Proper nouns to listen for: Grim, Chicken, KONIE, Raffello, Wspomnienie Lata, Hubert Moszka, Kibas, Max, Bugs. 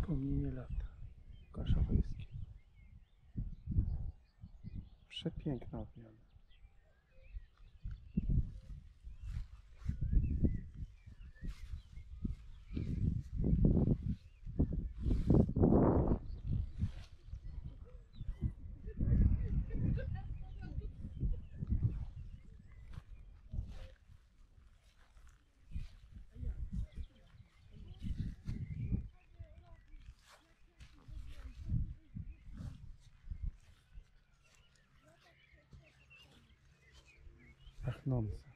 Wspomnienie lata Kaszabyjskie. Przepiękna odmiana. Pachnące.